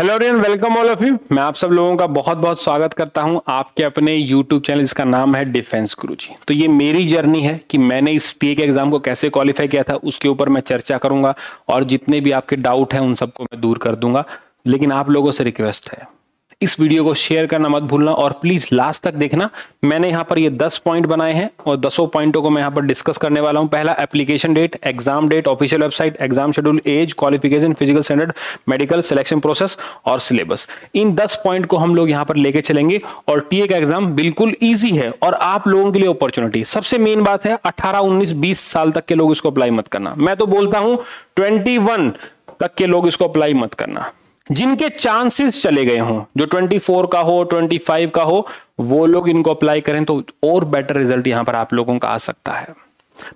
Hello everyone, welcome all of you. मैं आप सब लोगों का बहुत बहुत स्वागत करता हूं आपके अपने YouTube चैनल, इसका नाम है डिफेंस गुरु जी। तो ये मेरी जर्नी है कि मैंने इस PA के एग्जाम को कैसे क्वालिफाई किया था, उसके ऊपर मैं चर्चा करूंगा और जितने भी आपके डाउट हैं उन सबको मैं दूर कर दूंगा। लेकिन आप लोगों से रिक्वेस्ट है, इस वीडियो को शेयर करना मत भूलना और प्लीज लास्ट तक देखना। मैंने यहाँ पर ये 10 पॉइंट बनाए हैं और 10 पॉइंटों को मैं यहाँ पर डिस्कस करने वाला हूँ। पहला, application date, exam date, official website, exam schedule, age, qualification, physical standard, medical, selection process और सिलेबस। इन 10 पॉइंट को हम लोग यहाँ पर लेके चलेंगे और टीए का एग्जाम बिल्कुल ईजी है और आप लोगों के लिए अपॉर्चुनिटी। सबसे मेन बात है 18, 19, 20 साल तक के लोग इसको अप्लाई मत करना। मैं तो बोलता हूँ 21 तक के लोग इसको अप्लाई मत करना। जिनके चांसेस चले गए हों, जो 24 का हो, 25 का हो, वो लोग इनको अप्लाई करें तो और बेटर रिजल्ट यहां पर आप लोगों का आ सकता है।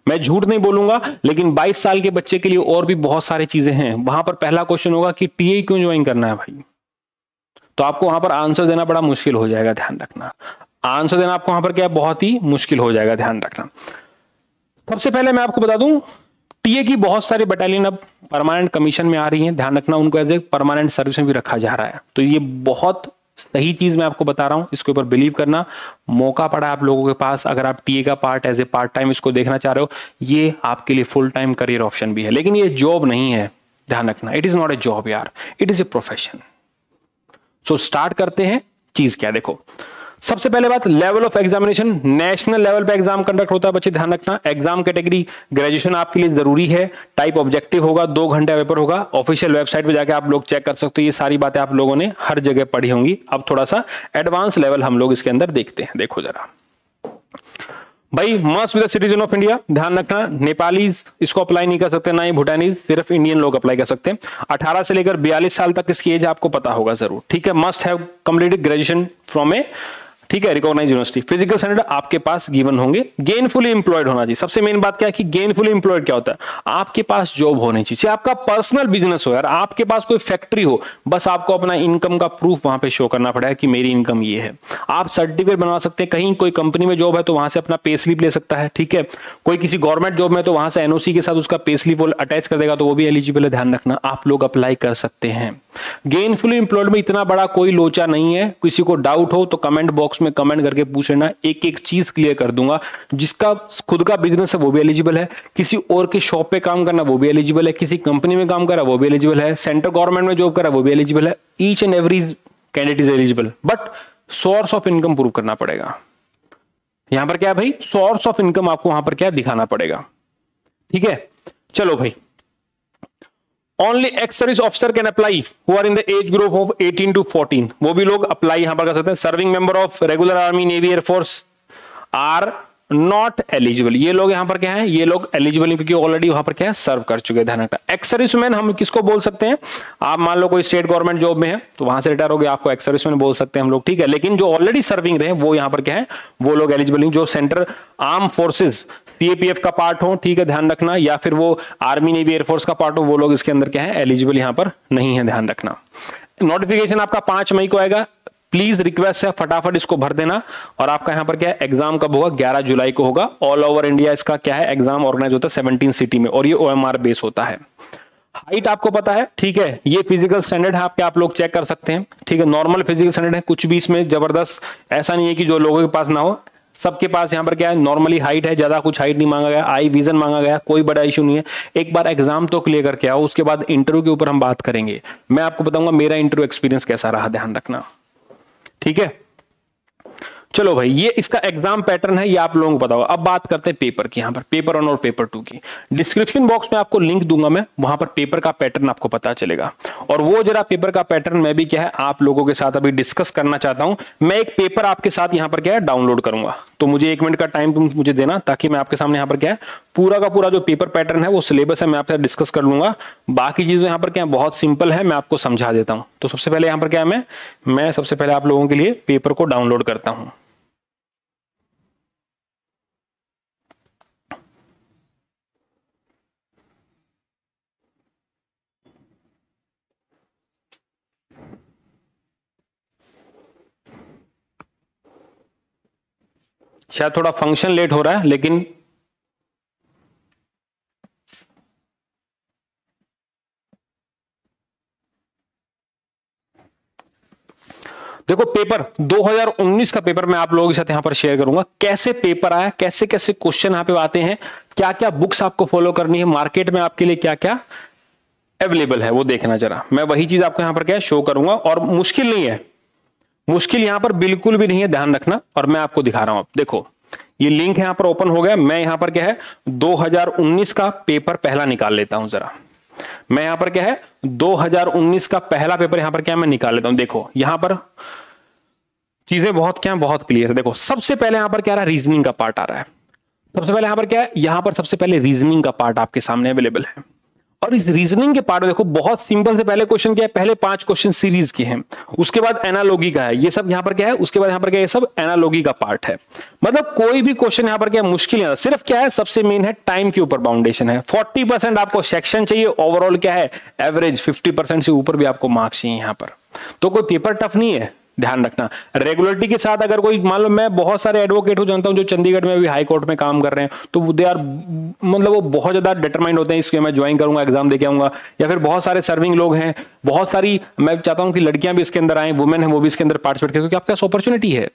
मैं झूठ नहीं बोलूंगा, लेकिन 22 साल के बच्चे के लिए और भी बहुत सारी चीजें हैं। वहां पर पहला क्वेश्चन होगा कि टीए क्यों ज्वाइन करना है भाई, तो आपको वहां पर आंसर देना बड़ा मुश्किल हो जाएगा, ध्यान रखना। आंसर देना आपको वहां पर क्या बहुत ही मुश्किल हो जाएगा, ध्यान रखना। सबसे पहले मैं आपको बता दूं, टीए की बहुत सारी बटालियन अब परमानेंट कमीशन में आ रही हैं, ध्यान रखना। उनको एज ए परमानेंट सर्विस में भी रखा जा रहा है, तो ये बहुत सही चीज मैं आपको बता रहा हूं। इसके ऊपर बिलीव करना, मौका पड़ा आप लोगों के पास। अगर आप टीए का part as a part time इसको देखना चाह रहे हो, ये आपके लिए फुल टाइम करियर ऑप्शन भी है, लेकिन ये जॉब नहीं है, ध्यान रखना। It is not a job यार, it is a profession. So start करते हैं, चीज क्या देखो। सबसे पहले बात, level of examination. National level पे एग्जाम कंडक्ट होता है बच्चे, ध्यान रखना। एग्जाम कैटेगरी, ग्रेजुएशन आपके लिए जरूरी है। टाइप ऑब्जेक्टिव होगा, 2 घंटे पेपर होगा। ऑफिशियल वेबसाइट पे जाके आप लोग चेक कर सकते हो। ये सारी बातें आप लोगों ने हर जगह पढ़ी होंगी। अब थोड़ा सा एडवांस लेवल हम लोग इसके अंदर देखते हैं। देखो जरा भाई, must be the citizen of India, ध्यान रखना। नेपालीज इसको अप्लाई नहीं कर सकते, ना ही भूटानीज, सिर्फ इंडियन लोग अप्लाई कर सकते हैं। 18 से लेकर 42 साल तक इसकी एज आपको पता होगा जरूर, ठीक है। Must have completed graduation from a, ठीक है, रिकॉग्नाइज यूनिवर्सिटी। फिजिकल स्टैंडर्ड आपके पास गिवन होंगे। गेनफुली इंप्लॉयड होना चाहिए। सबसे मेन बात क्या है कि गेनफुली इंप्लॉयड क्या होता है, आपके पास जॉब होनी चाहिए। चाहे आपका पर्सनल बिजनेस हो यार, आपके पास कोई फैक्ट्री हो, बस आपको अपना इनकम का प्रूफ वहां पे शो करना पड़ेगा कि मेरी इनकम ये है। आप सर्टिफिकेट बनवा सकते हैं, कहीं कोई कंपनी में जॉब है तो वहां से अपना पे स्लिप ले सकता है, ठीक है। कोई किसी गवर्नमेंट जॉब में तो वहां से एनओसी के साथ उसका पे स्लिप अटैच कर देगा, तो वो भी एलिजिबल है, ध्यान रखना। आप लोग अप्लाई कर सकते हैं। गेनफुली इंप्लॉयड में इतना बड़ा कोई लोचा नहीं है। किसी को डाउट हो तो कमेंट बॉक्स में कमेंट करके पूछ लेना, एक एक चीज क्लियर कर दूंगा। जिसका खुद का बिजनेस है वो भी एलिजिबल है, किसी और के शॉप पे काम करना वो भी एलिजिबल है, किसी कंपनी में काम कर रहा है वो भी एलिजिबल है, सेंट्रल गवर्नमेंट में जॉब कर रहा है वो भी एलिजिबल है। Each and every candidate is eligible, but source of income prove करना पड़ेगा। यहां पर क्या है भाई, सोर्स ऑफ इनकम आपको वहां पर क्या दिखाना पड़ेगा, ठीक है। चलो भाई, Only ex-service officer can apply who are in the age group of 18 to 14। वो भी लोग अप्लाई यहां पर कर सकते हैं। Serving member of regular army, navy, air force are not eligible. ये लोग यहां पर क्या है, ये लोग एलिजिबल नहीं, क्योंकि ऑलरेडी वहां पर क्या है, सर्व कर चुके, ध्यान रखना। एक्स-सर्विसमैन हम किसको बोल सकते हैं, आप मान लो कोई स्टेट गवर्नमेंट जॉब में है तो वहां से रिटायर हो गया, आपको एक्स-सर्विसमैन बोल सकते हैं हम लोग, ठीक है। लेकिन जो ऑलरेडी सर्विंग रहे वो यहां पर क्या है, वो लोग एलिजिबल नहीं। जो सेंट्रल आर्म फोर्सेज CAPF का पार्ट हो, ठीक है, ध्यान रखना, या फिर वो आर्मी नेवी एयरफोर्स का पार्ट हो, वो लोग इसके अंदर क्या है, एलिजिबल यहां पर नहीं है, ध्यान रखना। नोटिफिकेशन आपका 5 मई को आएगा। प्लीज रिक्वेस्ट है, फटाफट इसको भर देना। और आपका यहां पर क्या है, एग्जाम कब होगा, 11 जुलाई को होगा। ऑल ओवर इंडिया इसका क्या है, एग्जाम ऑर्गेनाइज होता है 17 सिटी में, और ये OMR बेस होता है। हाइट आपको पता है, ठीक है। ये फिजिकल स्टैंडर्ड है आपके, आप लोग चेक कर सकते हैं, ठीक है। नॉर्मल फिजिकल स्टैंडर्ड है, कुछ भी इसमें जबरदस्त ऐसा नहीं है कि जो लोगों के पास ना हो, सबके पास यहां पर क्या है, नॉर्मली हाइट है। ज्यादा कुछ हाइट नहीं मांगा गया, आई विजन मांगा गया, कोई बड़ा इश्यू नहीं है। एक बार एग्जाम तो क्लियर करके आओ, उसके बाद इंटरव्यू के ऊपर हम बात करेंगे। मैं आपको बताऊंगा मेरा इंटरव्यू एक्सपीरियंस कैसा रहा, ध्यान रखना, ठीक है। चलो भाई, ये इसका एग्जाम पैटर्न है, ये आप लोगों को पता होगा। अब बात करते हैं पेपर की। यहाँ पर पेपर 1 और पेपर 2 की डिस्क्रिप्शन बॉक्स में आपको लिंक दूंगा मैं, वहां पर पेपर का पैटर्न आपको पता चलेगा। और वो जरा पेपर का पैटर्न मैं भी क्या है आप लोगों के साथ अभी डिस्कस करना चाहता हूं। मैं एक पेपर आपके साथ यहाँ पर क्या है डाउनलोड करूंगा, तो मुझे 1 मिनट का टाइम तुम मुझे देना, ताकि मैं आपके सामने यहाँ पर क्या है पूरा का पूरा जो पेपर पैटर्न है, वो सिलेबस है, मैं आपके साथ डिस्कस कर लूंगा। बाकी चीजें यहाँ पर क्या बहुत सिंपल है, मैं आपको समझा देता हूँ। तो सबसे पहले यहाँ पर क्या है, मैं सबसे पहले आप लोगों के लिए पेपर को डाउनलोड करता हूँ। शायद थोड़ा फंक्शन लेट हो रहा है, लेकिन देखो पेपर 2019 का पेपर मैं आप लोगों के साथ यहाँ पर शेयर करूंगा, कैसे पेपर आया, कैसे कैसे क्वेश्चन यहाँ पे आते हैं, क्या क्या बुक्स आपको फॉलो करनी है, मार्केट में आपके लिए क्या क्या अवेलेबल है वो देखना जरा। मैं वही चीज आपको यहाँ पर क्या शो करूंगा और मुश्किल नहीं है, मुश्किल यहाँ पर बिल्कुल भी नहीं है, ध्यान रखना। और मैं आपको दिखा रहा हूं, आप देखो ये लिंक यहाँ पर ओपन हो गया। मैं यहाँ पर क्या है 2019 का पेपर पहला निकाल लेता हूं जरा। मैं यहां पर क्या है 2019 का पहला पेपर यहां पर क्या मैं निकाल लेता हूं। देखो यहां पर चीजें बहुत क्या बहुत क्लियर है। देखो सबसे पहले यहां पर क्या आ रहा है, रीजनिंग का पार्ट आ रहा है। सबसे पहले यहां पर क्या है, यहां पर सबसे पहले रीजनिंग का पार्ट आपके सामने अवेलेबल है। और इस रीजनिंग के पार्ट देखो बहुत सिंपल से पहले क्वेश्चन क्या है, पहले 5 क्वेश्चन सीरीज के हैं, उसके बाद एनालॉजी का है, ये सब यहां पर क्या है, उसके बाद यहां पर क्या है, ये सब एनालॉजी का पार्ट है। मतलब कोई भी क्वेश्चन यहां पर क्या मुश्किल नहीं है, सिर्फ क्या है सबसे मेन है टाइम के ऊपर बाउंडेशन है। 40% आपको सेक्शन चाहिए, ओवरऑल क्या है एवरेज 50% से ऊपर भी आपको मार्क्स चाहिए यहां पर। तो कोई पेपर टफ नहीं है, ध्यान रखना। रेगुलरिटी के साथ अगर कोई मान लो, मैं बहुत सारे एडवोकेट को जानता हूं जो चंडीगढ़ में भी हाई कोर्ट में काम कर रहे हैं, तो दे आर मतलब वो बहुत ज्यादा डिटरमाइंड होते हैं इसके मैं ज्वाइन करूंगा, एग्जाम दे के आऊंगा। या फिर बहुत सारे सर्विंग लोग हैं, बहुत सारी मैं चाहता हूं कि लड़कियां भी इसके अंदर आए, वुमेन है वो भी इसके अंदर पार्टिसिपेट करें, क्योंकि आपके पास अपॉर्चुनिटी है,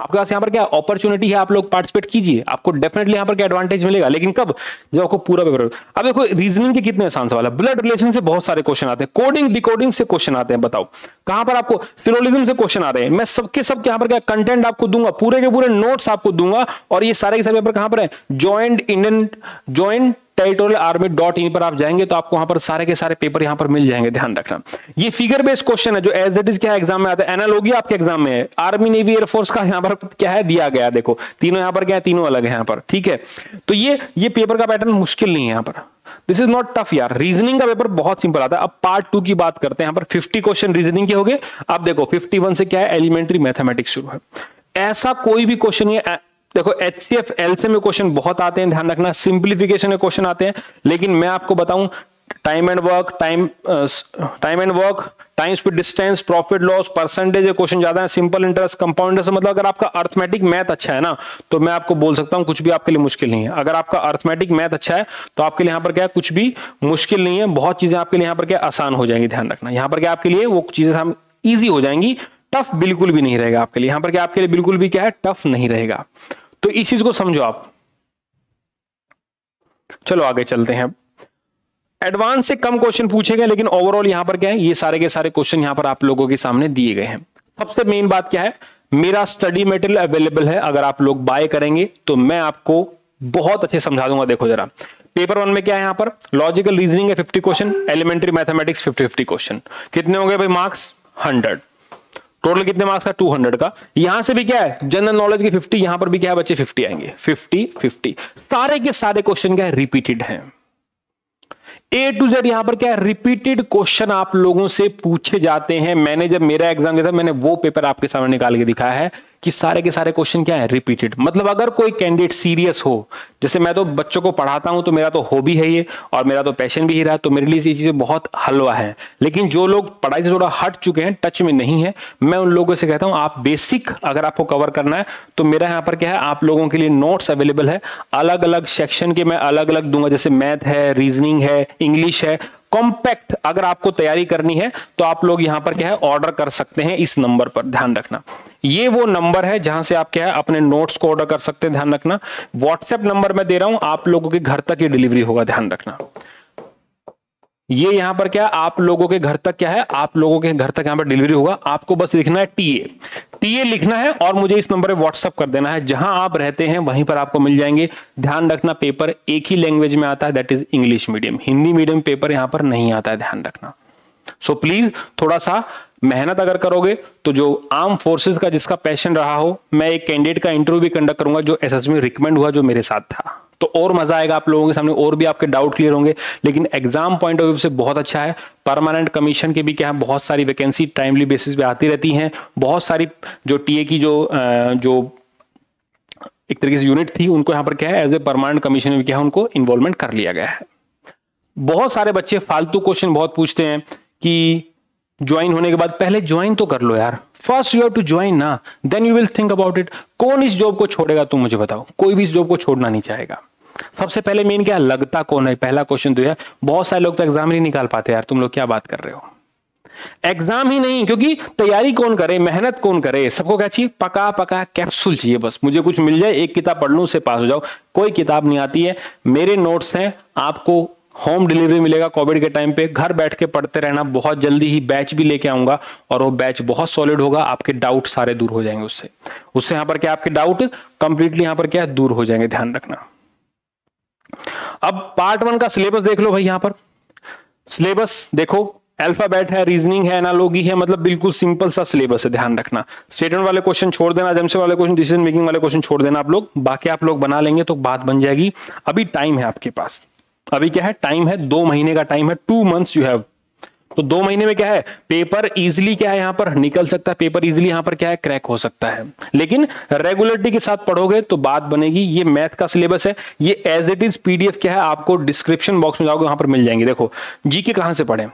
आपके पास यहाँ पर क्या अपॉर्चुनिटी है, आप लोग पार्टिसिपेट कीजिए, आपको डेफिनेटली यहाँ पर क्या एडवांटेज मिलेगा। लेकिन कब, जब आपको पूरा पेपर। अब देखो रीजनिंग के कितने आसान सवाल है, ब्लड रिलेशन से बहुत सारे क्वेश्चन आते हैं, कोडिंग डिकोडिंग से क्वेश्चन आते हैं, बताओ कहां पर आपको सिलोजिज्म से क्वेश्चन आ रहे हैं। मैं सबके सब यहाँ पर क्या कंटेंट आपको दूंगा, पूरे के पूरे नोट्स आपको दूंगा। और ये सारे के सारे पेपर कहां पर है, ज्वाइंट टेरिटोरियल आर्मी .in पर आप जाएंगे तो आपको वहां पर सारे के सारे पेपर यहां पर मिल जाएंगे, ध्यान रखना। ये फिगर बेस्ड क्वेश्चन है जो एज इट इज क्या एग्जाम में आता है, एनालॉजी आपके एग्जाम में है, आर्मी नेवी एयरफोर्स का यहां पर क्या है दिया गया, देखो तीनों यहां पर क्या है, तीनों अलग है यहां पर, ठीक है। तो ये पेपर का पैटर्न मुश्किल नहीं है यहां पर, दिस इज नॉट टफ यार। रीजनिंग का पेपर बहुत सिंपल आता है। अब पार्ट 2 की बात करते हैं, यहां पर 50 क्वेश्चन रीजनिंग के हो गए। अब देखो 51 से क्या है एलिमेंट्री मैथमेटिक्स शुरू है, ऐसा कोई भी क्वेश्चन ये देखो HCF LCM में क्वेश्चन बहुत आते हैं, ध्यान रखना। सिंप्लीफिकेशन के क्वेश्चन आते हैं, लेकिन मैं आपको बताऊं time and work, time speed distance, profit loss, percentage question ज्यादा है। सिंपल इंटरेस्ट, कंपाउंडर से मतलब अगर आपका अर्थमेटिक मैथ अच्छा है ना, तो मैं आपको बोल सकता हूं कुछ भी आपके लिए मुश्किल नहीं है। अगर आपका अर्थमेटिक मैथ अच्छा है तो आपके लिए यहां पर क्या कुछ भी मुश्किल नहीं है, बहुत चीजें आपके लिए यहां पर क्या आसान हो जाएंगी, ध्यान रखना। यहां पर क्या आपके लिए वो चीजें हम ईजी हो जाएंगी, टफ बिल्कुल भी नहीं रहेगा आपके लिए यहां पर क्या, आपके लिए बिल्कुल भी क्या है टफ नहीं रहेगा। तो इस चीज को समझो आप। चलो आगे चलते हैं, एडवांस से कम क्वेश्चन पूछे गए, लेकिन ओवरऑल यहां पर क्या है ये सारे के सारे क्वेश्चन यहां पर आप लोगों के सामने दिए गए हैं। सबसे मेन बात क्या है, मेरा स्टडी मटेरियल अवेलेबल है, अगर आप लोग बाय करेंगे तो मैं आपको बहुत अच्छे समझा दूंगा। देखो जरा पेपर 1 में क्या है, यहां पर लॉजिकल रीजनिंग है 50 क्वेश्चन, एलिमेंट्री मैथमेटिक्स 50 क्वेश्चन। कितने हो गए भाई मार्क्स 100, टोटल कितने मार्क्स का 200 का। यहां से भी क्या है जनरल नॉलेज के 50, यहां पर भी क्या है बच्चे 50 आएंगे, 50 50। सारे के सारे क्वेश्चन क्या है रिपीटेड हैं, A to Z यहां पर क्या है रिपीटेड क्वेश्चन आप लोगों से पूछे जाते हैं। मैंने जब मेरा एग्जाम दिया था, मैंने वो पेपर आपके सामने निकाल के दिखाया है कि सारे के सारे क्वेश्चन क्या है रिपीटेड। मतलब अगर कोई कैंडिडेट सीरियस हो, जैसे मैं तो बच्चों को पढ़ाता हूं तो मेरा तो हॉबी है ये और मेरा तो पैशन भी ही रहा, तो मेरे लिए ये चीजें बहुत हलवा है। लेकिन जो लोग पढ़ाई से थोड़ा हट चुके हैं, टच में नहीं है, मैं उन लोगों से कहता हूं आप बेसिक अगर आपको कवर करना है तो मेरा यहाँ पर क्या है आप लोगों के लिए नोट्स अवेलेबल है। अलग अलग सेक्शन के मैं अलग अलग दूंगा, जैसे मैथ है, रीजनिंग है, इंग्लिश है, कॉम्पैक्ट। अगर आपको तैयारी करनी है तो आप लोग यहां पर क्या है ऑर्डर कर सकते हैं इस नंबर पर, ध्यान रखना। ये वो नंबर है जहां से आप क्या है अपने नोट्स को ऑर्डर कर सकते हैं, ध्यान रखना। व्हाट्सएप नंबर मैं दे रहा हूं, आप लोगों के घर तक ये डिलीवरी होगा, ध्यान रखना। ये यहां पर क्या आप लोगों के घर तक क्या है आप लोगों के घर तक यहां पर डिलीवरी होगा। आपको बस लिखना है TA लिखना है और मुझे इस नंबर पे व्हाट्सएप कर देना है, जहां आप रहते हैं वहीं पर आपको मिल जाएंगे। ध्यान रखना पेपर एक ही लैंग्वेज में आता है, that is English medium. Hindi medium paper यहां पर नहीं आता है, ध्यान रखना। सो प्लीज थोड़ा सा मेहनत अगर करोगे तो जो आर्म फोर्सेज का जिसका पैशन रहा हो, मैं एक कैंडिडेट का इंटरव्यू भी कंडक्ट करूंगा जो SS में रिकमेंड हुआ, जो मेरे साथ था, तो और मजा आएगा आप लोगों के सामने, और भी आपके डाउट क्लियर होंगे। लेकिन एग्जाम पॉइंट ऑफ व्यू से बहुत अच्छा है। परमानेंट कमीशन के भी क्या है बहुत सारी वैकेंसी टाइमली बेसिस पे आती रहती हैं, बहुत सारी जो TA की जो एक तरीके से यूनिट थी उनको यहाँ पर क्या है एज ए परमानेंट कमीशन में क्या है उनको इन्वॉल्वमेंट कर लिया गया है। बहुत सारे बच्चे फालतू क्वेश्चन बहुत पूछते हैं कि ज्वाइन होने के बाद पहले ज्वाइन तो कर लो यार, first you have to join ना, then you will think about it. कौन इस जॉब को छोड़ेगा तुम मुझे बताओ, कोई भी इस जॉब को छोड़ना नहीं चाहेगा। सबसे पहले मेन क्या लगता कौन है, पहला क्वेश्चन तो है। बहुत सारे लोग तो एग्जाम नहीं निकाल पाते यार, तुम लोग क्या बात कर रहे हो। एग्जाम ही नहीं, क्योंकि तैयारी कौन करे, मेहनत कौन करे, सबको क्या चाहिए, पका पका कैप्सूल चाहिए। बस मुझे कुछ मिल जाए, एक किताब पढ़ लूं उससे पास हो जाओ। कोई किताब नहीं आती है, मेरे नोट्स हैं, आपको होम डिलीवरी मिलेगा। कोविड के टाइम पे घर बैठ के पढ़ते रहना। बहुत जल्दी ही बैच भी लेके आऊंगा और वो बैच बहुत सॉलिड होगा, आपके डाउट सारे दूर हो जाएंगे उससे। उससे यहाँ पर क्या आपके डाउट कंप्लीटली यहाँ पर क्या दूर हो जाएंगे, ध्यान रखना। अब पार्ट 1 का सिलेबस देख लो भाई। यहाँ पर सिलेबस देखो, अल्फाबेट है, रीजनिंग है, एनालॉजी है, मतलब बिल्कुल सिंपल सा सिलेबस है, ध्यान रखना। स्टेटमेंट वाले क्वेश्चन छोड़ देना, जमसे वाले क्वेश्चन, डिसीजन मेकिंग वाले क्वेश्चन छोड़ देना आप लोग। बाकी आप लोग बना लेंगे तो बात बन जाएगी। अभी टाइम है आपके पास, अभी क्या है टाइम है, 2 महीने का टाइम है, 2 months यू हैव। तो 2 महीने में क्या है पेपर इजीली क्या है यहाँ पर निकल सकता है, पेपर इजीली यहाँ पर क्या है क्रैक हो सकता है। लेकिन रेगुलरिटी के साथ पढ़ोगे तो बात बनेगी। ये मैथ का सिलेबस है, ये एज इट इज पीडीएफ क्या है आपको डिस्क्रिप्शन बॉक्स में जाओगे वहां पर मिल जाएंगे। देखो जीके कहां से पढ़े,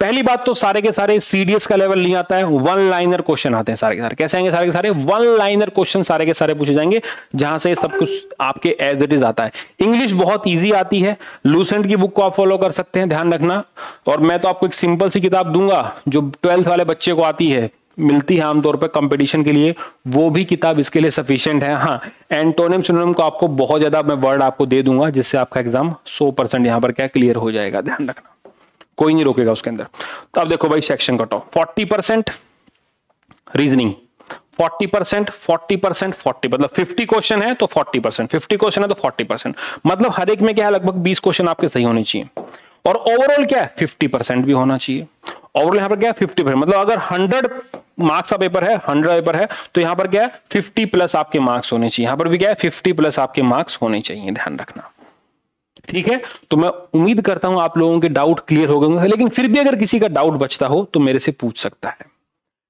पहली बात तो सारे के सारे सीडीएस का लेवल नहीं आता है, 1 लाइनर क्वेश्चन आते हैं सारे के सारे। कैसे आएंगे सारे के सारे 1 लाइनर क्वेश्चन, सारे के सारे पूछे जाएंगे, जहां से सब कुछ आपके एज इट इज आता है। इंग्लिश बहुत इजी आती है, लूसेंट की बुक को आप फॉलो कर सकते हैं, ध्यान रखना। और मैं तो आपको एक सिंपल सी किताब दूंगा जो 12th वाले बच्चे को आती है, मिलती है आमतौर पर कंपटीशन के लिए, वो भी किताब इसके लिए सफिशिएंट है। हाँ, एंटोनिम सिनोनिम को आपको बहुत ज्यादा मैं वर्ड आपको दे दूंगा, जिससे आपका एग्जाम 100% यहाँ पर क्या क्लियर हो जाएगा, ध्यान रखना, कोई नहीं रोकेगा उसके अंदर। तो अब देखो भाई सेक्शन कट ऑफ 40% रीजनिंग, 40%, 40%, 40 मतलब 50 क्वेश्चन है तो 40%, 50 क्वेश्चन है तो 40%, मतलब हर एक में क्या है लगभग 20 क्वेश्चन आपके सही होने चाहिए। और ओवरऑल क्या है 50% भी होना चाहिए। ओवरऑल यहाँ पर क्या है 50%, मतलब अगर 100 मार्क्स का पेपर है, 100 पेपर है, तो यहाँ पर क्या है 50+ आपके मार्क्स होने चाहिए। यहाँ पर भी क्या है 50+ आपके मार्क्स होने चाहिए, ध्यान रखना, ठीक है। तो मैं उम्मीद करता हूं आप लोगों के डाउट क्लियर हो गए होंगे, लेकिन फिर भी अगर किसी का डाउट बचता हो तो मेरे से पूछ सकता है।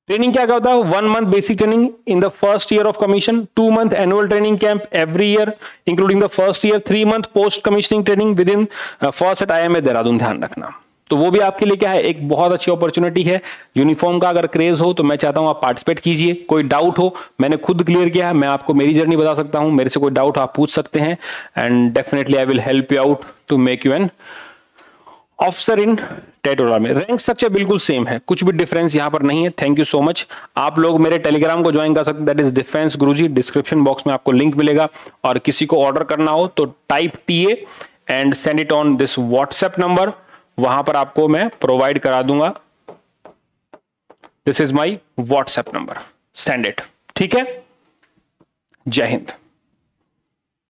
ट्रेनिंग क्या करता है, 1 month basic training in the first year of commission, 2 month annual training camp every year including the first year, 3 month post commissioning training within first at IMA Dehradun, ध्यान रखना। तो वो भी आपके लिए क्या है एक बहुत अच्छी अपॉर्चुनिटी है। यूनिफॉर्म का अगर क्रेज हो तो मैं चाहता हूं आप पार्टिसिपेट कीजिए। कोई डाउट हो, मैंने खुद क्लियर किया है, मैं आपको मेरी जर्नी बता सकता हूं, मेरे से कोई डाउट आप पूछ सकते हैं, and definitely I will help you out to make you an officer in territorial army. Rank structure बिल्कुल सेम है, कुछ भी डिफरेंस यहाँ पर नहीं है। Thank you so much. आप लोग मेरे टेलीग्राम को ज्वाइन कर सकते हैं, that is defence Guruji, description box में आपको लिंक मिलेगा। और किसी को ऑर्डर करना हो तो type TA and send it on this WhatsApp number, वहां पर आपको मैं प्रोवाइड करा दूंगा। This is my WhatsApp number, send it, ठीक है। जय हिंद।